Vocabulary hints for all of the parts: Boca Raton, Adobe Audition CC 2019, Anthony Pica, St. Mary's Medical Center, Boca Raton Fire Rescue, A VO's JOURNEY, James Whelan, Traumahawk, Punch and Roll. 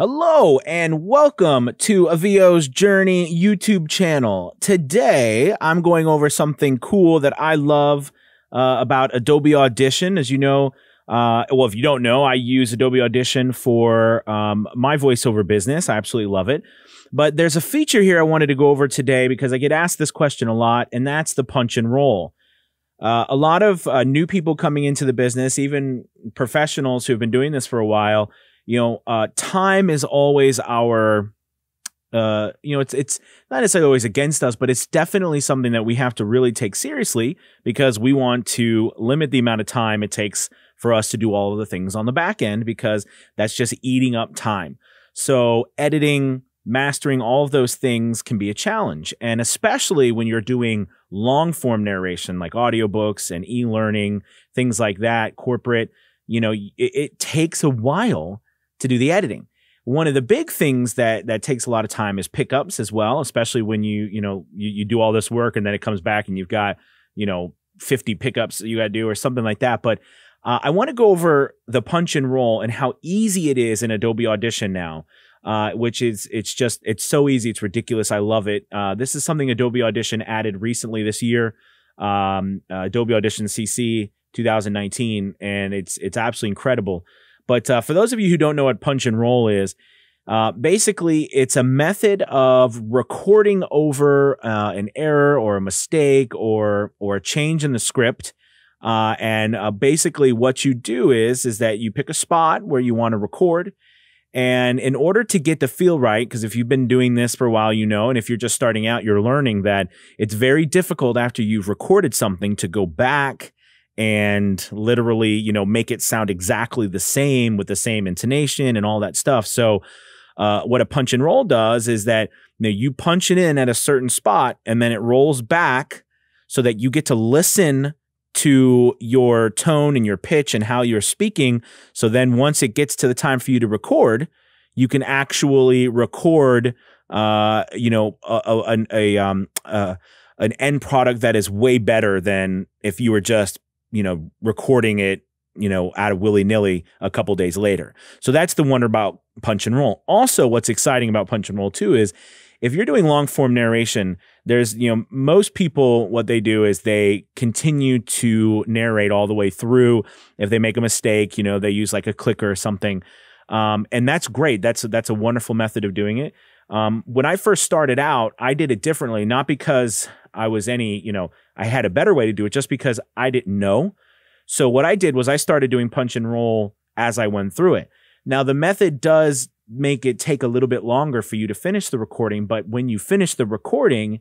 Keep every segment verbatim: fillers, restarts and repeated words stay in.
Hello and welcome to A V O's Journey YouTube channel. Today, I'm going over something cool that I love uh, about Adobe Audition. As you know, uh, well, if you don't know, I use Adobe Audition for um, my voiceover business. I absolutely love it. But there's a feature here I wanted to go over today because I get asked this question a lot, and that's the punch and roll. Uh, a lot of uh, new people coming into the business, even professionals who've been doing this for a while, you know, uh, time is always our, uh, you know, it's, it's not necessarily always against us, but it's definitely something that we have to really take seriously because we want to limit the amount of time it takes for us to do all of the things on the back end, because that's just eating up time. So editing, mastering all of those things can be a challenge. And especially when you're doing long form narration, like audiobooks and e-learning, things like that, corporate, you know, it, it takes a while to do the editing. One of the big things that, that takes a lot of time is pickups as well, especially when you, you know, you, you do all this work and then it comes back and you've got, you know, fifty pickups that you got to do or something like that. But uh, I want to go over the punch and roll and how easy it is in Adobe Audition now. Uh, which is, it's just, it's so easy. It's ridiculous. I love it. Uh, this is something Adobe Audition added recently this year, um, uh, Adobe Audition C C twenty nineteen. And it's, it's absolutely incredible. But uh, for those of you who don't know what punch and roll is, uh, basically it's a method of recording over uh, an error or a mistake or, or a change in the script. Uh, and uh, basically what you do is, is that you pick a spot where you want to record. And in order to get the feel right, because if you've been doing this for a while, you know, and if you're just starting out, you're learning that it's very difficult after you've recorded something to go back and literally, you know, make it sound exactly the same with the same intonation and all that stuff. So uh, what a punch and roll does is that, you know, you punch it in at a certain spot and then it rolls back so that you get to listen to your tone and your pitch and how you're speaking. So then once it gets to the time for you to record, you can actually record, uh, you know, a, a, a, um, uh, an end product that is way better than if you were just, you know, recording it, you know, out of willy-nilly a couple days later. So that's the wonder about punch and roll. Also, what's exciting about punch and roll too is if you're doing long form narration, there's, you know, most people, what they do is they continue to narrate all the way through. If they make a mistake, you know, they use like a clicker or something. Um, and that's great. That's, that's a wonderful method of doing it. Um, when I first started out, I did it differently, not because I was any, you know, I had a better way to do it, just because I didn't know. So what I did was I started doing punch and roll as I went through it. Now the method does make it take a little bit longer for you to finish the recording. But when you finish the recording,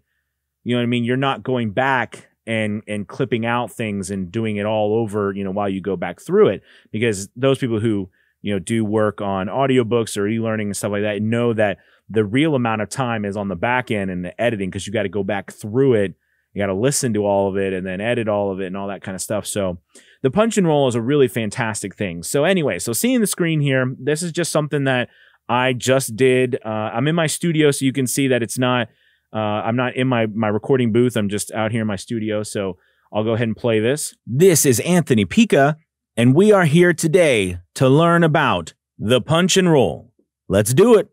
you know what I mean? You're not going back and, and clipping out things and doing it all over, you know, while you go back through it, because those people who, you know, do work on audiobooks or e-learning and stuff like that know that the real amount of time is on the back end and the editing, because you got to go back through it. You got to listen to all of it and then edit all of it and all that kind of stuff. So the punch and roll is a really fantastic thing. So anyway, so seeing the screen here, this is just something that I just did. Uh, I'm in my studio, so you can see that it's not, uh, I'm not in my, my recording booth. I'm just out here in my studio. So I'll go ahead and play this. This is Anthony Pica, and we are here today to learn about the punch and roll. Let's do it.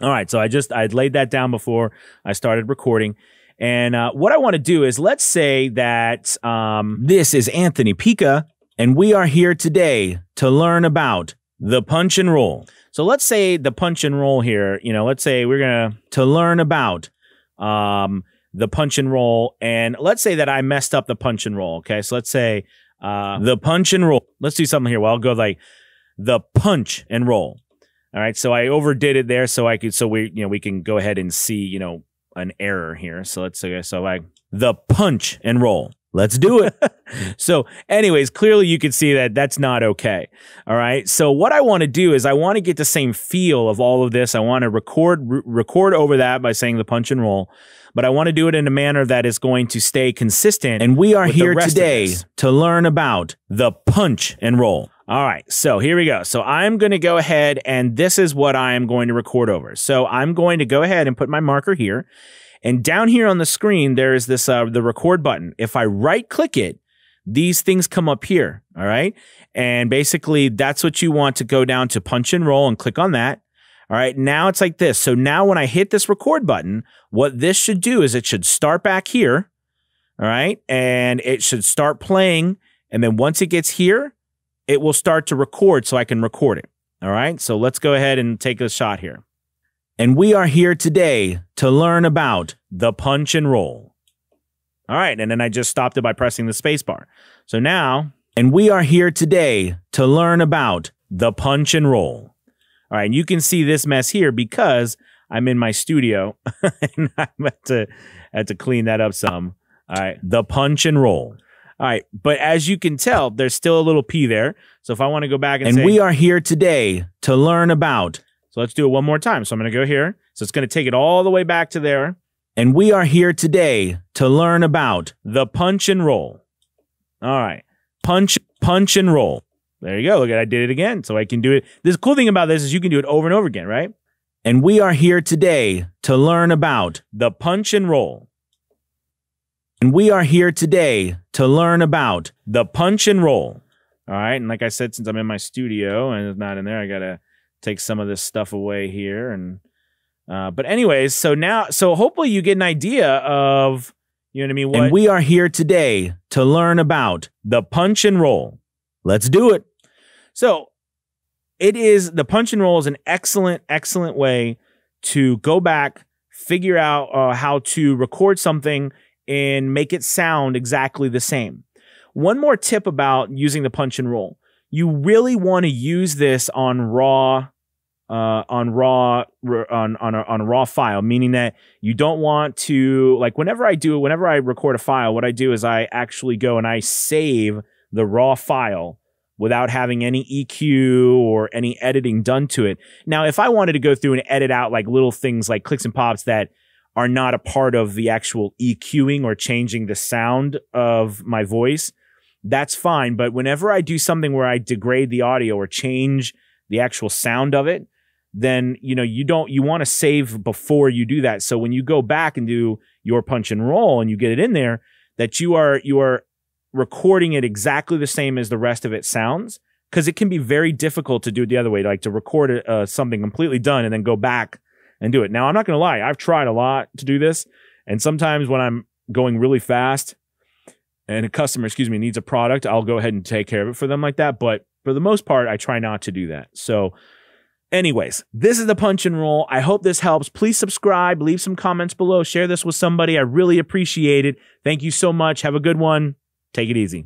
All right. So I just, I laid that down before I started recording. And uh, what I want to do is, let's say that um, this is Anthony Pica, and we are here today to learn about the punch and roll. So let's say the punch and roll here, you know, let's say we're going to to learn about um, the punch and roll. And let's say that I messed up the punch and roll. Okay, so let's say uh, the punch and roll. Let's do something here. Well, I'll go like the punch and roll. All right, so I overdid it there, so I could, so we, you know, we can go ahead and see, you know, an error here. So let's say, so like the punch and roll. Let's do it. So anyways, clearly you can see that that's not okay. All right. So what I want to do is I want to get the same feel of all of this. I want to record record over that by saying the punch and roll, but I want to do it in a manner that is going to stay consistent. And we are here today to learn about the punch and roll. All right. So here we go. So I'm going to go ahead, and this is what I am going to record over. So I'm going to go ahead and put my marker here. And down here on the screen, there is this, uh, the record button. If I right click it, these things come up here. All right. And basically that's what you want to go down to punch and roll and click on that. All right, now it's like this. So now when I hit this record button, what this should do is it should start back here, all right? And it should start playing. And then once it gets here, it will start to record so I can record it, all right? So let's go ahead and take a shot here. And we are here today to learn about the punch and roll. All right, and then I just stopped it by pressing the space bar. So now, and we are here today to learn about the punch and roll. All right, and you can see this mess here because I'm in my studio and I had to, had to clean that up some. All right, the punch and roll. All right, but as you can tell, there's still a little P there. So if I want to go back and, and say- And we are here today to learn about. So let's do it one more time. So I'm going to go here. So it's going to take it all the way back to there. And we are here today to learn about the punch and roll. All right, punch, punch and roll. There you go. Look at, I did it again, so I can do it. The cool thing about this is you can do it over and over again, right? And we are here today to learn about the punch and roll. And we are here today to learn about the punch and roll. All right, and like I said, since I'm in my studio and it's not in there, I gotta take some of this stuff away here. And uh, but anyways, so now, so hopefully you get an idea of, you know what I mean? What? And we are here today to learn about the punch and roll. Let's do it. So it is, the punch and roll is an excellent, excellent way to go back, figure out uh, how to record something and make it sound exactly the same. One more tip about using the punch and roll. You really want to use this on raw, uh, on raw, on, on, a, on a raw file, meaning that you don't want to, like whenever I do, whenever I record a file, what I do is I actually go and I save the raw file without having any E Q or any editing done to it. Now, if I wanted to go through and edit out like little things like clicks and pops that are not a part of the actual EQing or changing the sound of my voice, that's fine. But whenever I do something where I degrade the audio or change the actual sound of it, then, you know, you don't, you want to save before you do that. So when you go back and do your punch and roll and you get it in there, that you are, you are, recording it exactly the same as the rest of it sounds, because it can be very difficult to do it the other way, like to record uh, something completely done and then go back and do it. Now, I'm not going to lie. I've tried a lot to do this. And sometimes when I'm going really fast and a customer, excuse me, needs a product, I'll go ahead and take care of it for them like that. But for the most part, I try not to do that. So anyways, this is the punch and roll. I hope this helps. Please subscribe, leave some comments below, share this with somebody. I really appreciate it. Thank you so much. Have a good one. Take it easy.